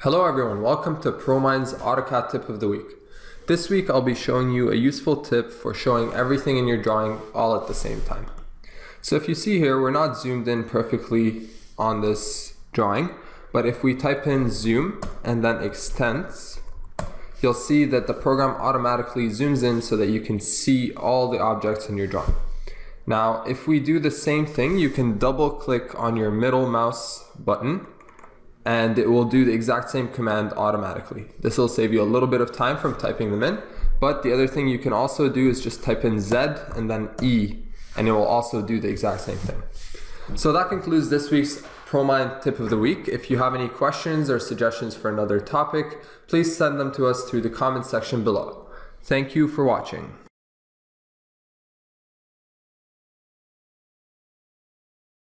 Hello everyone, welcome to ProMine's AutoCAD tip of the week. This week I'll be showing you a useful tip for showing everything in your drawing all at the same time. So if you see here, we're not zoomed in perfectly on this drawing, but if we type in zoom and then extents, you'll see that the program automatically zooms in so that you can see all the objects in your drawing. Now if we do the same thing, you can double click on your middle mouse button and it will do the exact same command automatically. This will save you a little bit of time from typing them in, but the other thing you can also do is just type in Z and then E, and it will also do the exact same thing. So that concludes this week's ProMine tip of the week. If you have any questions or suggestions for another topic, please send them to us through the comment section below. Thank you for watching.